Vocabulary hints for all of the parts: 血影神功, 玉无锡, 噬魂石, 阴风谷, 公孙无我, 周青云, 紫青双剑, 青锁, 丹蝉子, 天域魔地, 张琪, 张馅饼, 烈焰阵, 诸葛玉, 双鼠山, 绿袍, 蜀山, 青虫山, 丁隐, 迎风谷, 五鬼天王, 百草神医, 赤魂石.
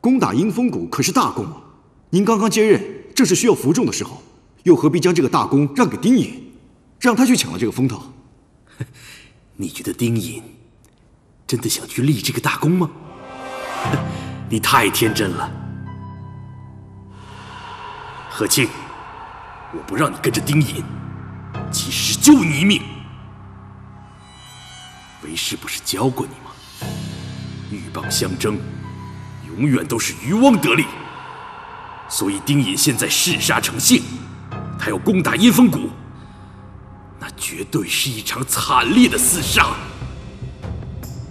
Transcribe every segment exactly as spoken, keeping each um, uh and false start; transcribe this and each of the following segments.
攻打阴风谷可是大功啊！您刚刚接任，正是需要服众的时候，又何必将这个大功让给丁隐，让他去抢了这个风头？你觉得丁隐真的想去立这个大功吗？你太天真了，何庆，我不让你跟着丁隐，即使救你一命。为师不是教过你吗？鹬蚌相争，永远都是渔翁得利。所以丁隐现在嗜杀成性，他要攻打阴风谷，那绝对是一场惨烈的厮杀。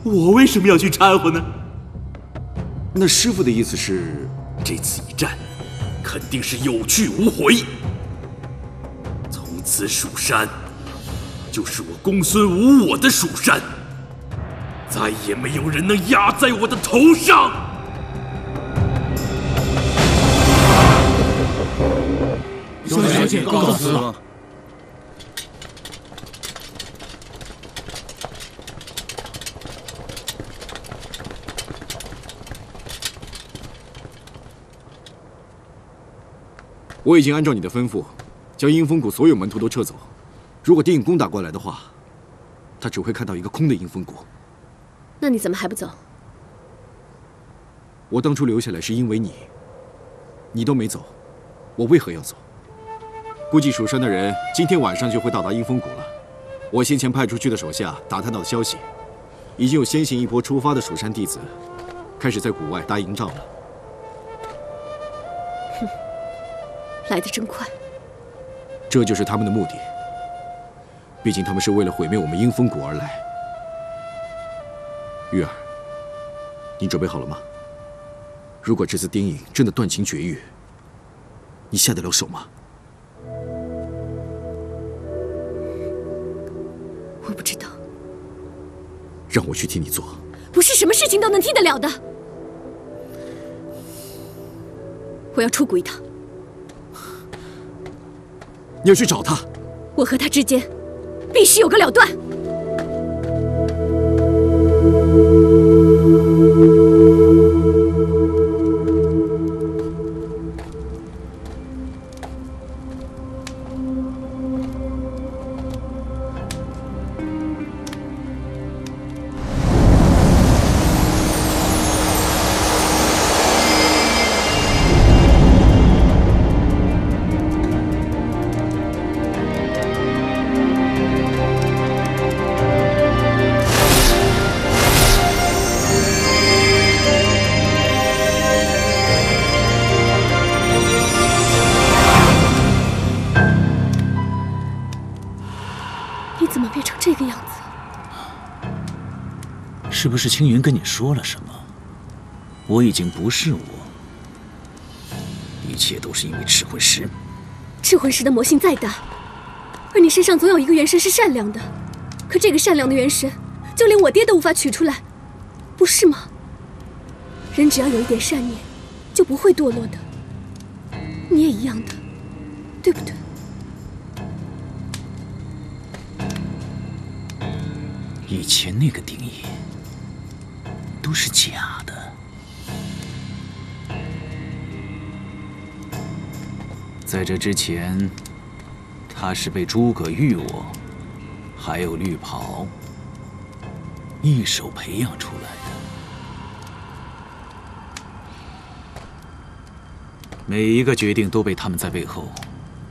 我为什么要去掺和呢？那师傅的意思是，这次一战肯定是有去无回。从此蜀山就是我公孙无我的蜀山，再也没有人能压在我的头上。萧小姐告辞了。 我已经按照你的吩咐，将阴风谷所有门徒都撤走。如果丁隐攻打过来的话，他只会看到一个空的阴风谷。那你怎么还不走？我当初留下来是因为你，你都没走，我为何要走？估计蜀山的人今天晚上就会到达阴风谷了。我先前派出去的手下打探到的消息，已经有先行一波出发的蜀山弟子，开始在谷外搭营帐了。 来得真快，这就是他们的目的。毕竟他们是为了毁灭我们阴风谷而来。玉儿，你准备好了吗？如果这次丁隐真的断情绝欲，你下得了手吗？我不知道。让我去替你做。不是什么事情都能替得了的。我要出谷一趟。 你要去找他，我和他之间必须有个了断。是不是青云跟你说了什么？我已经不是我，一切都是因为赤魂石。赤魂石的魔性再大，而你身上总有一个元神是善良的，可这个善良的元神，就连我爹都无法取出来，不是吗？人只要有一点善念，就不会堕落的。你也一样的，对不对？ 以前那个定义都是假的。在这之前，他是被诸葛玉我，还有绿袍一手培养出来的。每一个决定都被他们在背后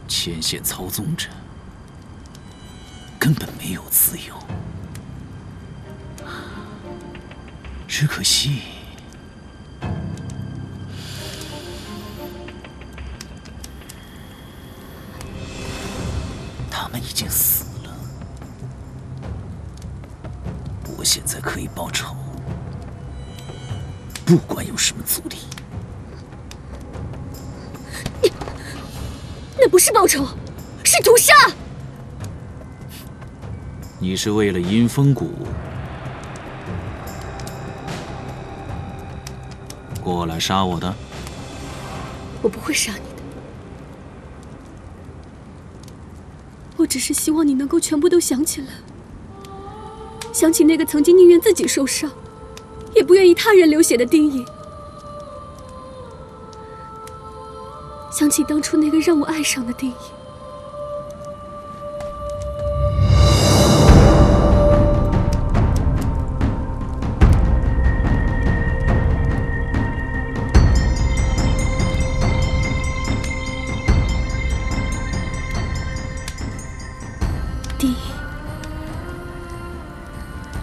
牵线操纵着，根本没有自由。 只可惜，他们已经死了。我现在可以报仇，不管有什么阻力。你，那不是报仇，是屠杀。你是为了阴风谷。 过来杀我的！我不会杀你的，我只是希望你能够全部都想起来，想起那个曾经宁愿自己受伤，也不愿意他人流血的丁隐。想起当初那个让我爱上的定义。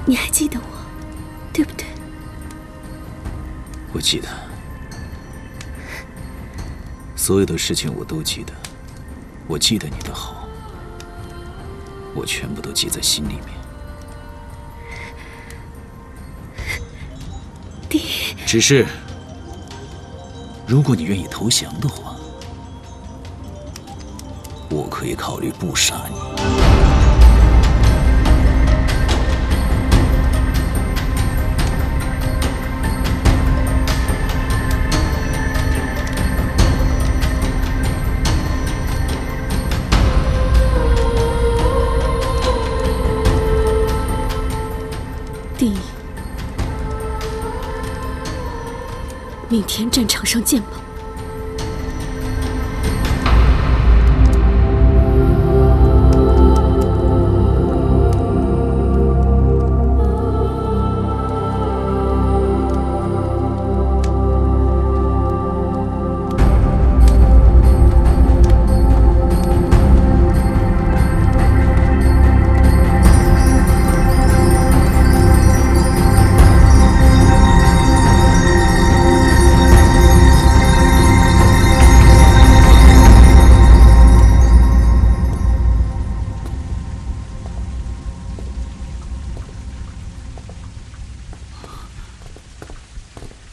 你还记得我，对不对？我记得，所有的事情我都记得。我记得你的好，我全部都记在心里面。第一，只是，如果你愿意投降的话，我可以考虑不杀你。 第一，明天战场上见吧。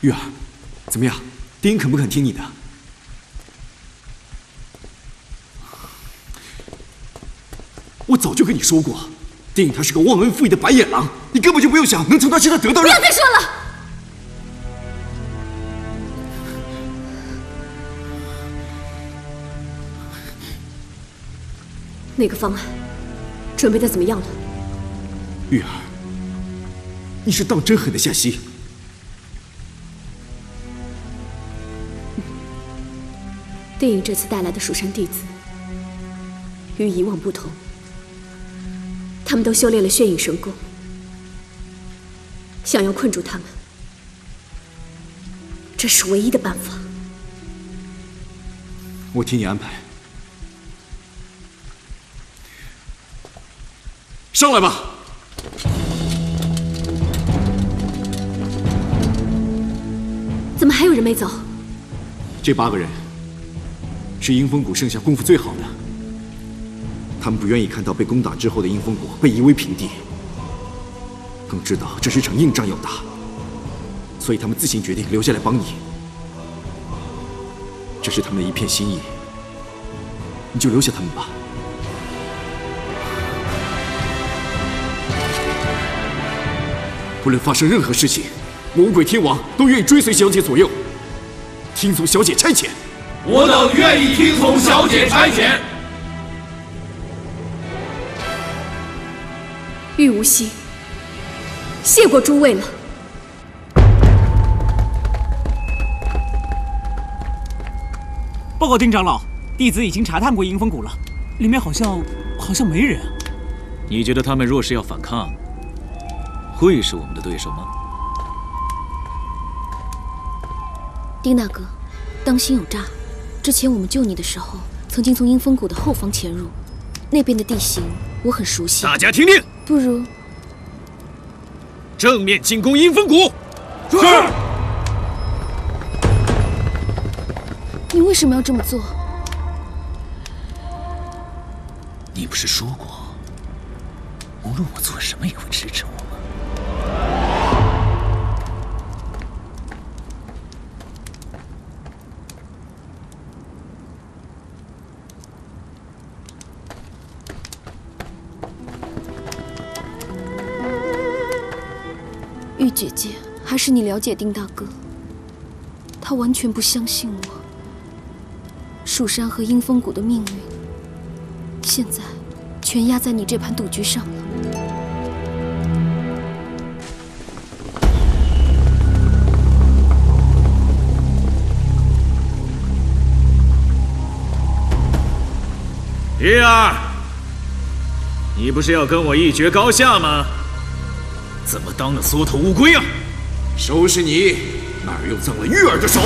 玉儿，怎么样？丁肯不肯听你的？我早就跟你说过，丁他是个忘恩负义的白眼狼，你根本就不用想能从他身上得到任何。不要再说了！那个方案准备的怎么样了？玉儿，你是当真狠得下心？ 电影这次带来的蜀山弟子与以往不同，他们都修炼了血影神功。想要困住他们，这是唯一的办法。我替你安排。上来吧。 怎么还有人没走？这八个人。 是阴风谷剩下功夫最好的，他们不愿意看到被攻打之后的阴风谷被夷为平地，更知道这是场硬仗要打，所以他们自行决定留下来帮你。这是他们的一片心意，你就留下他们吧。 不论发生任何事情，我五鬼天王都愿意追随小姐左右，听从小姐差遣。 我等愿意听从小姐差遣。玉无锡，谢过诸位了。报告丁长老，弟子已经查探过迎风谷了，里面好像好像没人。你觉得他们若是要反抗，会是我们的对手吗？丁大哥，当心有诈。 之前我们救你的时候，曾经从阴风谷的后方潜入，那边的地形我很熟悉。大家听令，不如正面进攻阴风谷。是。你为什么要这么做？你不是说过，无论我做什么也会支持我吗？ 玉姐姐，还是你了解丁大哥。他完全不相信我。蜀山和阴风谷的命运，现在全压在你这盘赌局上了。玉儿，你不是要跟我一决高下吗？怎么当了缩头乌龟啊？收拾你，哪儿又脏了玉儿的手？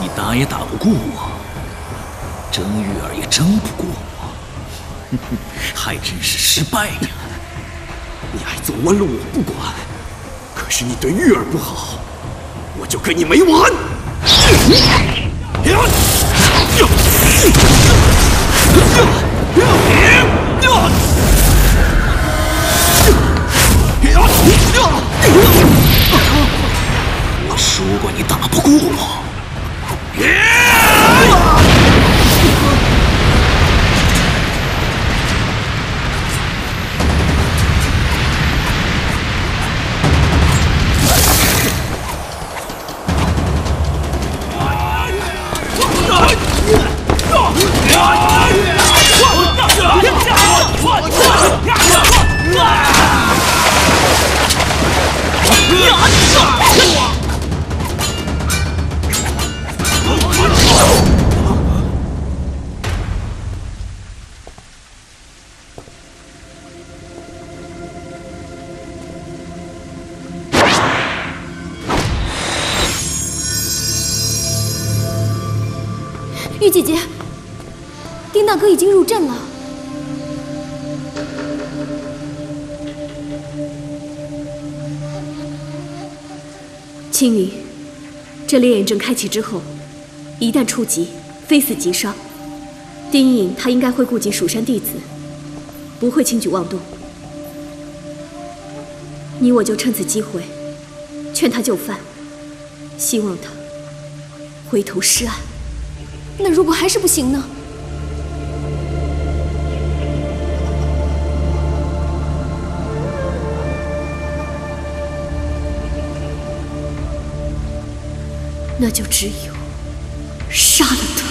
你打也打不过我，争玉儿也争不过我，还真是失败呀！你爱走弯路我不管，可是你对玉儿不好，我就跟你没完！ 我说过你打不过我。玉姐姐，丁大哥已经入阵了。青云，这烈焰阵开启之后，一旦触及，非死即伤。丁隐他应该会顾及蜀山弟子，不会轻举妄动。你我就趁此机会，劝他就范，希望他回头是岸。 那如果还是不行呢？那就只有杀了他。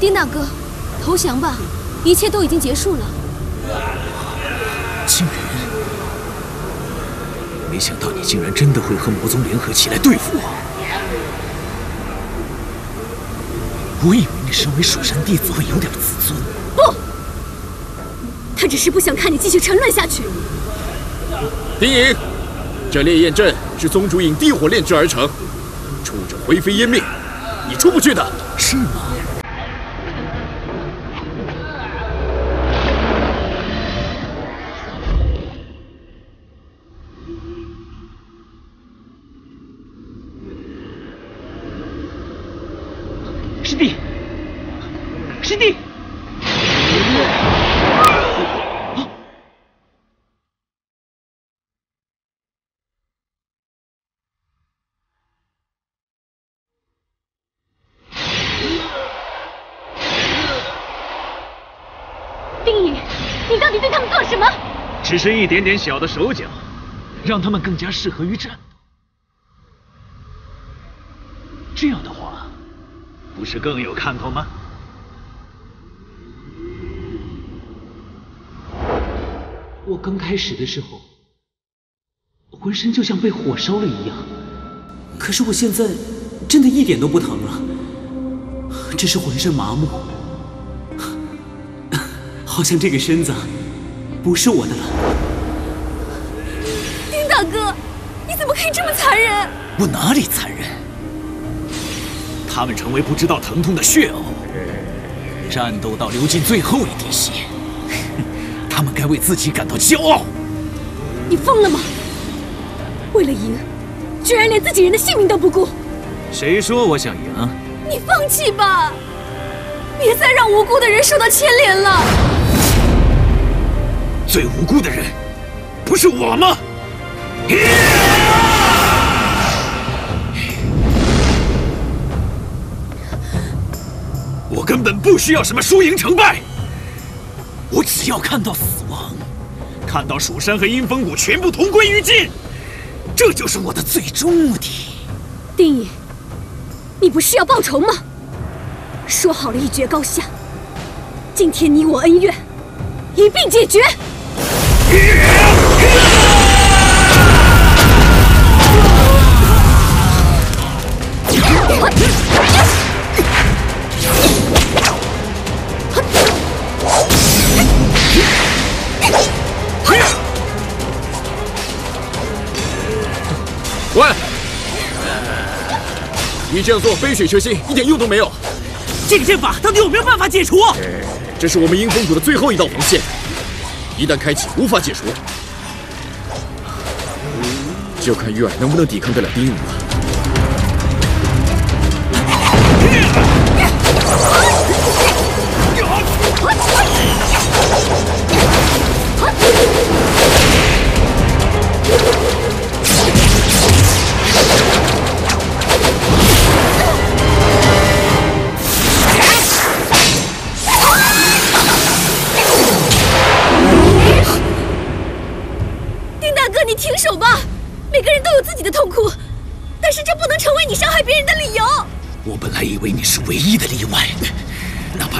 丁大哥，投降吧！一切都已经结束了。竟然，没想到你竟然真的会和魔宗联合起来对付我。我以为你身为蜀山弟子会有点自尊。不，他只是不想看你继续沉沦下去。丁隐，这烈焰阵是宗主引地火炼制而成，出者灰飞烟灭，你出不去的。是吗？ 只是一点点小的手脚，让他们更加适合于战斗。这样的话，不是更有看头吗？我刚开始的时候，浑身就像被火烧了一样，可是我现在真的一点都不疼了，只是浑身麻木。好像这个身子不是我的了。丁大哥，你怎么可以这么残忍？我哪里残忍？他们成为不知道疼痛的血偶，战斗到流尽最后一滴血，他们该为自己感到骄傲。你疯了吗？为了赢，居然连自己人的性命都不顾。谁说我想赢？你放弃吧。 别再让无辜的人受到牵连了。最无辜的人，不是我吗？我根本不需要什么输赢成败，我只要看到死亡，看到蜀山和阴风谷全部同归于尽，这就是我的最终目的。丁隐，你不是要报仇吗？ 说好了，一决高下。今天你我恩怨一并解决。喂，你这样做杯水车薪，一点用都没有。 这个阵法到底有没有办法解除？这是我们阴风谷的最后一道防线，一旦开启，无法解除，就看玉儿能不能抵抗得了丁隐了。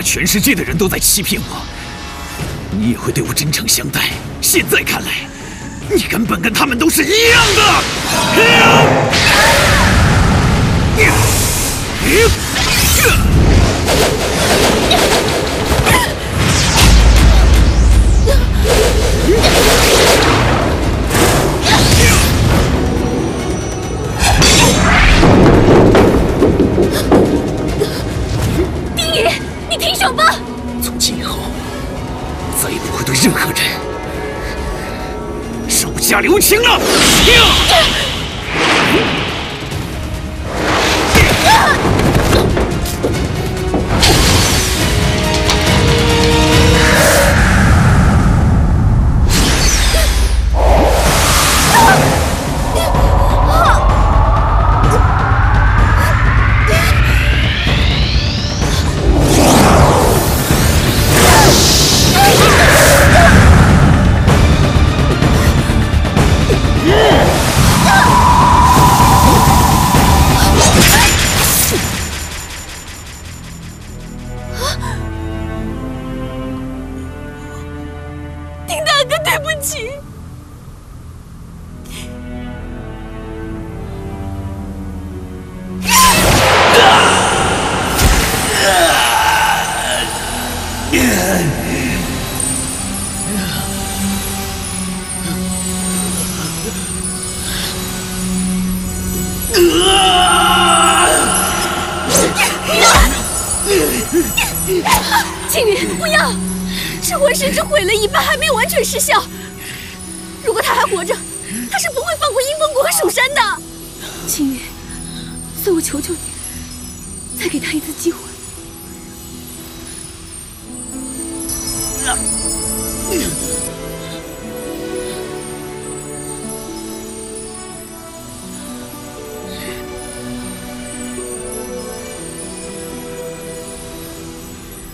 全世界的人都在欺骗我，你也会对我真诚相待。现在看来，你根本跟他们都是一样的。丁隐。 你停手吧！从今以后，再也不会对任何人手下留情了。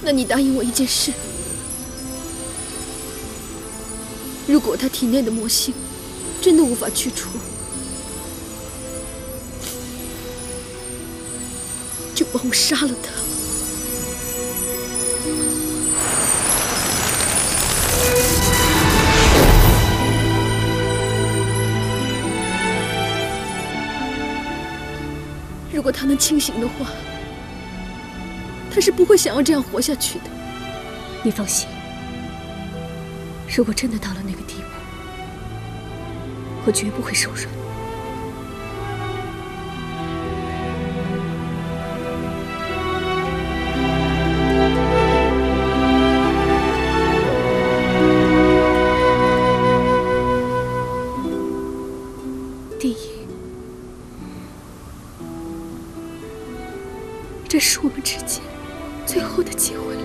那你答应我一件事：如果他体内的魔性真的无法去除，就帮我杀了他。 如果他能清醒的话，他是不会想要这样活下去的。你放心，如果真的到了那个地步，我绝不会手软。第一，这是我们之间最后的机会了。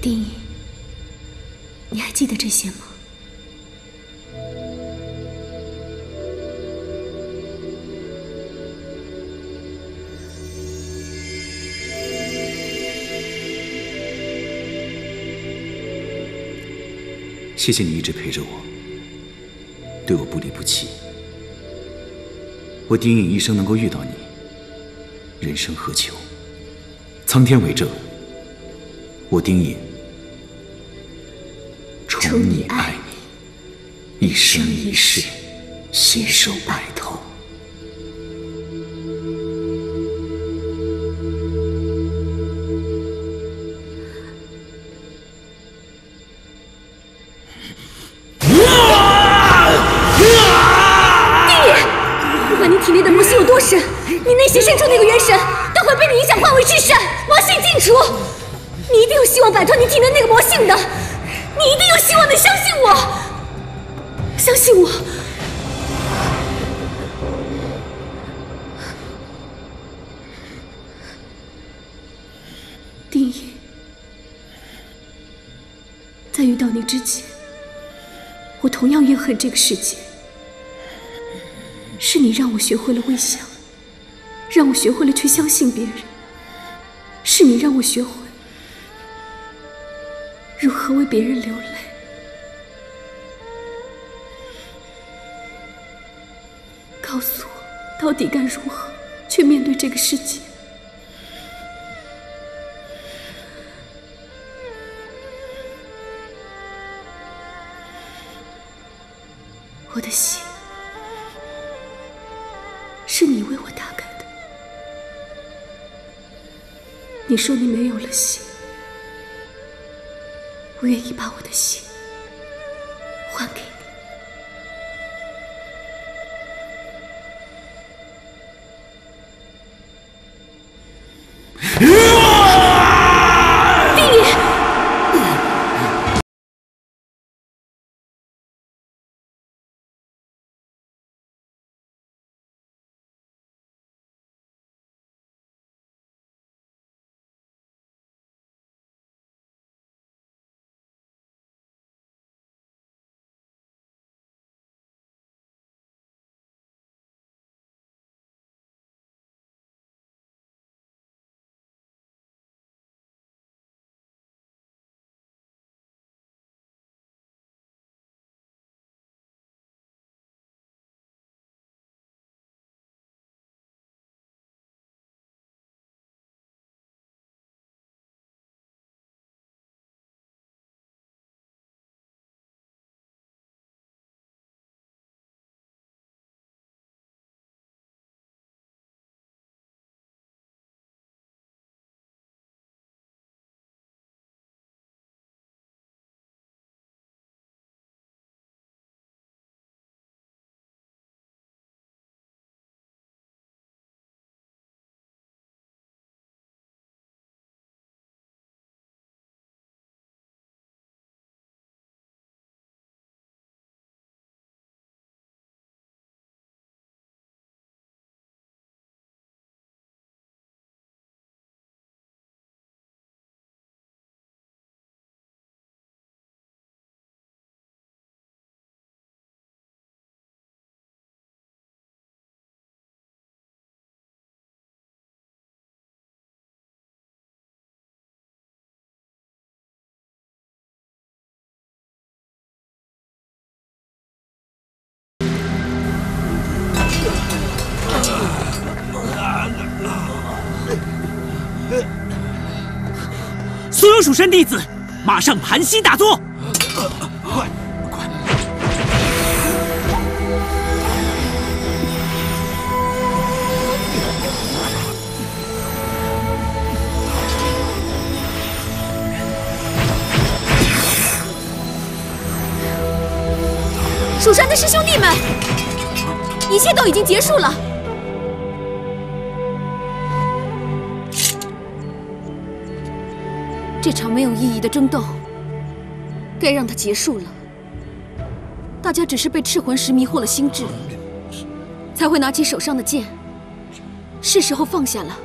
丁一，你还记得这些吗？谢谢你一直陪着我，对我不离不弃。我丁颖一生能够遇到你，人生何求？苍天为证，我丁颖。 宠你爱你，一生一世，携手白头。丁一，不管你体内的魔性有多深，你内心深处那个元神都会被你影响，化为至善，魔性尽除。你一定有希望摆脱你体内那个魔性的。 你一定有希望的，相信我，相信我。丁一，在遇到你之前，我同样怨恨这个世界。是你让我学会了微笑，让我学会了去相信别人。是你让我学会。 如何为别人流泪？告诉我，到底该如何去面对这个世界？我的心是你为我打开的。你说你没有了心。 我愿意把我的心还给你。双鼠山弟子，马上盘膝打坐。快！ 蜀山的师兄弟们，一切都已经结束了。这场没有意义的争斗，该让它结束了。大家只是被赤魂石迷惑了心智，才会拿起手上的剑。是时候放下了。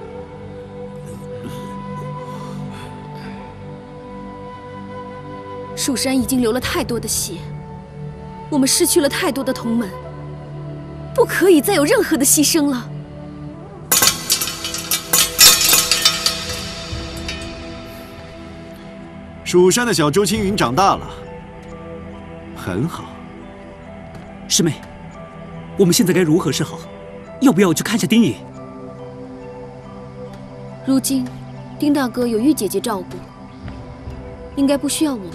蜀山已经流了太多的血。 我们失去了太多的同门，不可以再有任何的牺牲了。蜀山的小周青云长大了，很好。师妹，我们现在该如何是好？要不要我去看下丁隐？如今，丁大哥有玉姐姐照顾，应该不需要我们了。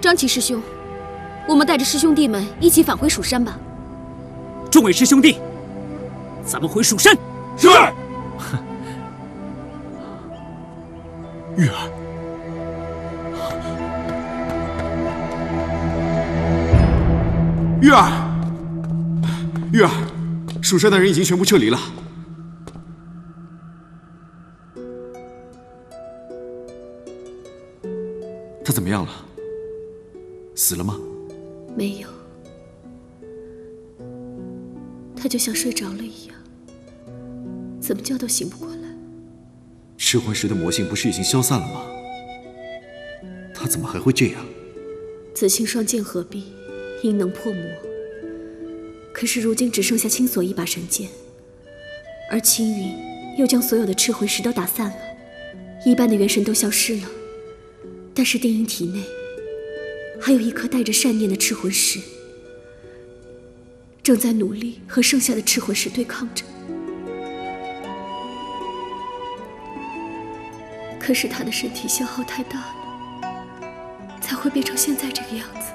张琪师兄，我们带着师兄弟们一起返回蜀山吧。众位师兄弟，咱们回蜀山。是。玉儿。 玉儿，玉儿，蜀山的人已经全部撤离了。他怎么样了？ 死了吗？没有，他就像睡着了一样，怎么叫都醒不过来。噬魂石的魔性不是已经消散了吗？他怎么还会这样？紫青双剑合璧，应能破魔。可是如今只剩下青锁一把神剑，而青云又将所有的噬魂石都打散了，一般的元神都消失了，但是丁隐体内。 还有一颗带着善念的赤魂石，正在努力和剩下的赤魂石对抗着。可是他的身体消耗太大了，才会变成现在这个样子。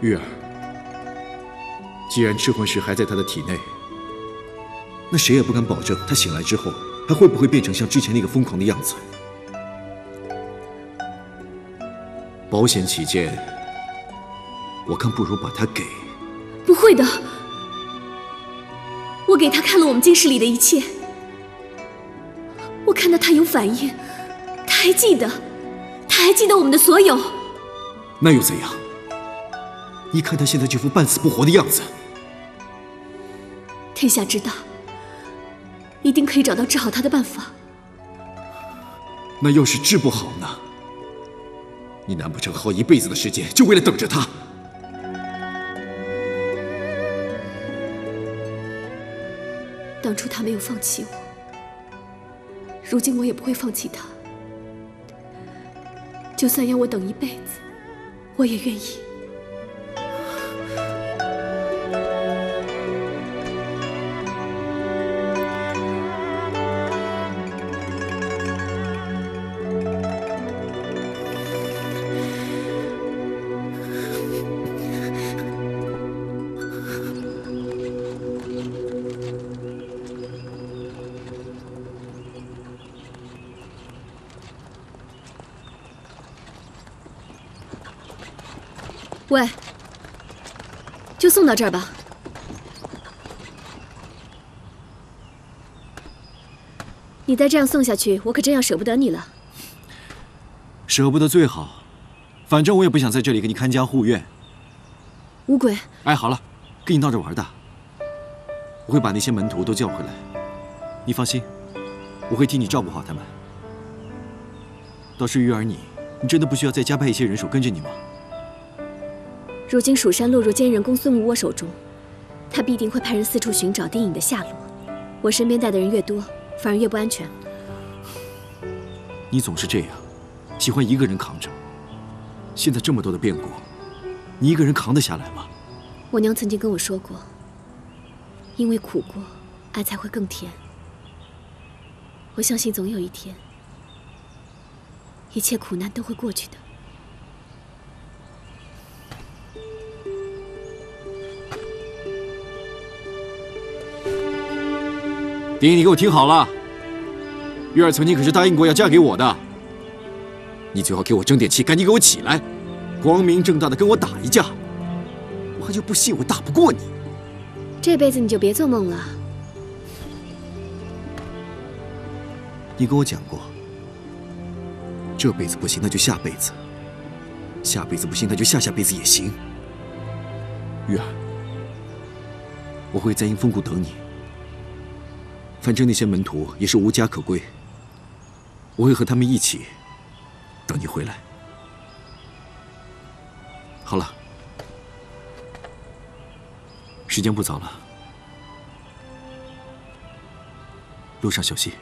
玉儿，既然赤魂石还在他的体内，那谁也不敢保证他醒来之后还会不会变成像之前那个疯狂的样子。 保险起见，我看不如把它给……不会的，我给他看了我们晶石里的一切，我看到他有反应，他还记得，他还记得我们的所有。那又怎样？你看他现在这副半死不活的样子。天下之大，一定可以找到治好他的办法。那要是治不好呢？ 你难不成耗一辈子的时间，就为了等着他？当初他没有放弃我，如今我也不会放弃他。就算要我等一辈子，我也愿意。喂，就送到这儿吧。你再这样送下去，我可真要舍不得你了。舍不得最好，反正我也不想在这里给你看家护院。五鬼，哎，好了，跟你闹着玩的。我会把那些门徒都叫回来，你放心，我会替你照顾好他们。倒是玉儿你，你真的不需要再加派一些人手跟着你吗？ 如今蜀山落入奸人公孙无我手中，他必定会派人四处寻找丁隐的下落。我身边带的人越多，反而越不安全。你总是这样，喜欢一个人扛着。现在这么多的变故，你一个人扛得下来吗？我娘曾经跟我说过，因为苦过，爱才会更甜。我相信总有一天，一切苦难都会过去的。 丁一，你给我听好了，月儿曾经可是答应过要嫁给我的。你最好给我争点气，赶紧给我起来，光明正大的跟我打一架，我还就不信我打不过你。这辈子你就别做梦了。你跟我讲过，这辈子不行那就下辈子，下辈子不行那就下下辈子也行。月儿，我会在迎风谷等你。 反正那些门徒也是无家可归，我会和他们一起等你回来。好了，时间不早了，路上小心。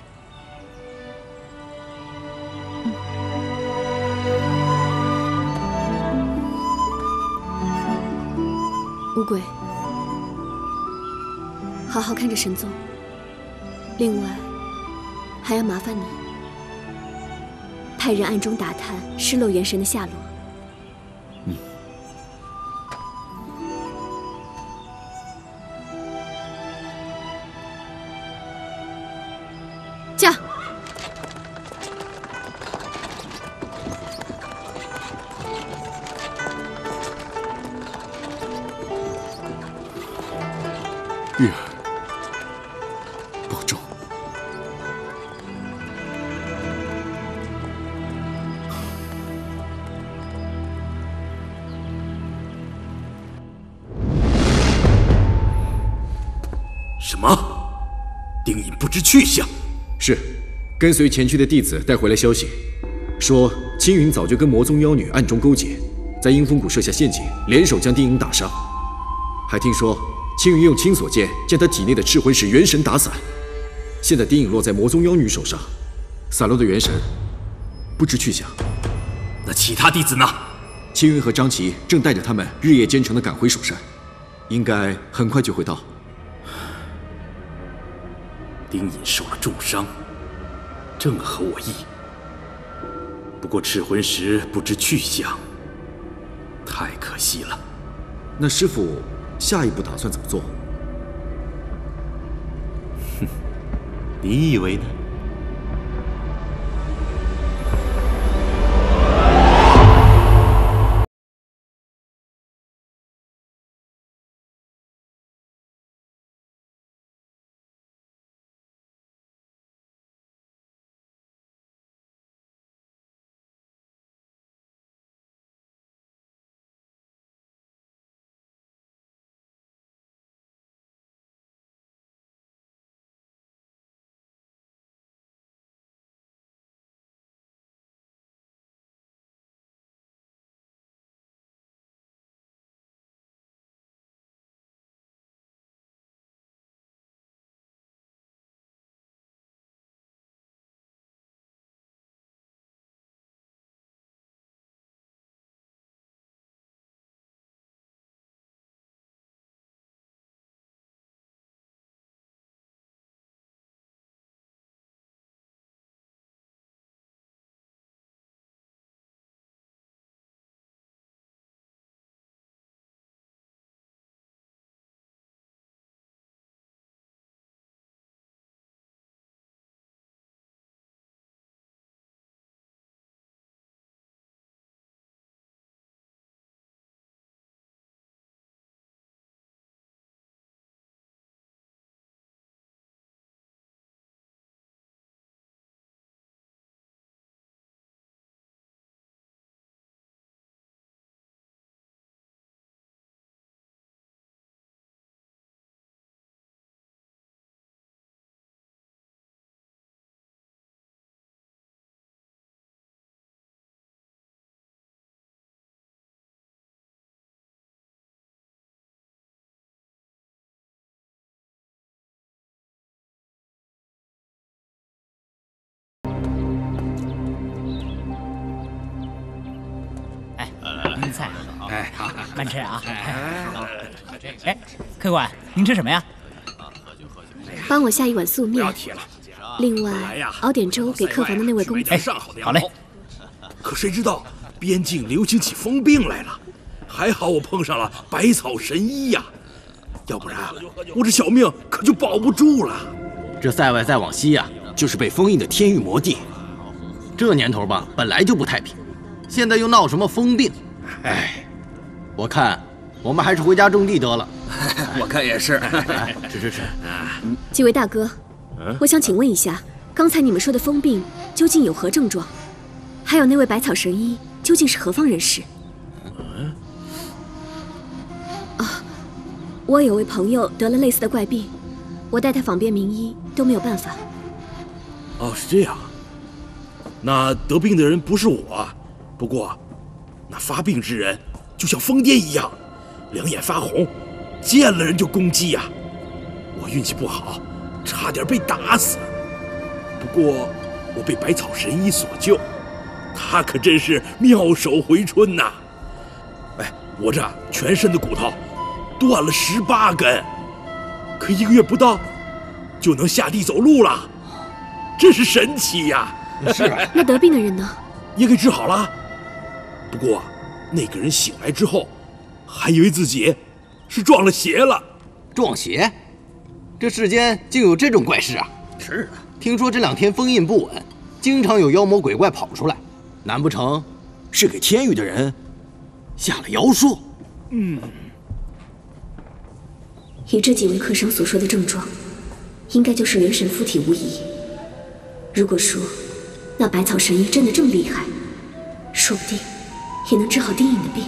乌龟，好好看着神宗。 另外，还要麻烦你派人暗中打探失落元神的下落。嗯。驾。月儿。 知去向是跟随前去的弟子带回来消息，说青云早就跟魔宗妖女暗中勾结，在阴风谷设下陷阱，联手将丁莹打伤。还听说青云用青锁剑将他体内的赤魂石元神打散，现在丁莹落在魔宗妖女手上，散落的元神不知去向。那其他弟子呢？青云和张琪正带着他们日夜兼程地赶回蜀山，应该很快就会到。 丁隐受了重伤，正合我意。不过赤魂石不知去向，太可惜了。那师父下一步打算怎么做？哼，你以为呢？菜，哎，慢吃啊！哎，客官，您吃什么呀？哎呀，帮我下一碗素面。不要提了。另外，熬点粥给客房的那位公子。哎，好嘞。可谁知道边境流行起疯病来了，还好我碰上了百草神医呀、啊，要不然我这小命可就保不住了。这塞外再往西呀、啊，就是被封印的天域魔地。这年头吧，本来就不太平，现在又闹什么疯病，哎，我看。 我们还是回家种地得了，我看也是。吃吃吃！几位大哥，我想请问一下，刚才你们说的疯病究竟有何症状？还有那位百草神医究竟是何方人士？啊，我有位朋友得了类似的怪病，我带他访遍名医都没有办法。哦，是这样。那得病的人不是我，不过，那发病之人就像疯癫一样。 两眼发红，见了人就攻击呀、啊！我运气不好，差点被打死。不过我被百草神医所救，他可真是妙手回春呐、啊！哎，我这全身的骨头断了十八根，可一个月不到就能下地走路了，真是神奇呀、啊！是、啊。那得病的人呢？也给治好了。不过那个人醒来之后。 还以为自己是撞了邪了，撞邪？这世间竟有这种怪事啊！是啊，听说这两天封印不稳，经常有妖魔鬼怪跑出来，难不成是给天域的人下了妖术？嗯。以这几位客商所说的症状，应该就是元神附体无疑。如果说那百草神医真的这么厉害，说不定也能治好丁隐的病。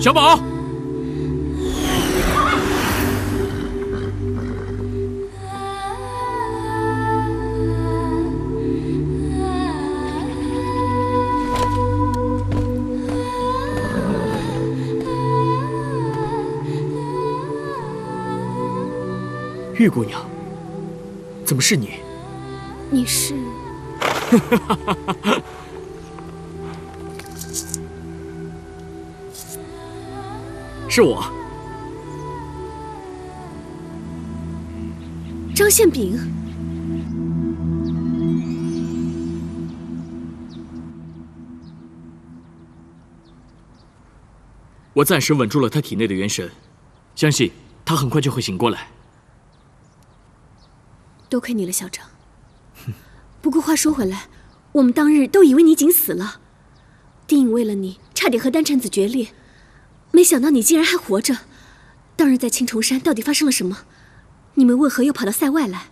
小宝，玉姑娘，怎么是你？你是？是我，张馅饼。我暂时稳住了他体内的元神，相信他很快就会醒过来。多亏你了，校长。不过话说回来，我们当日都以为你已经死了，丁隐为了你差点和丹蝉子决裂。 没想到你竟然还活着！当日在青虫山到底发生了什么？你们为何又跑到塞外来？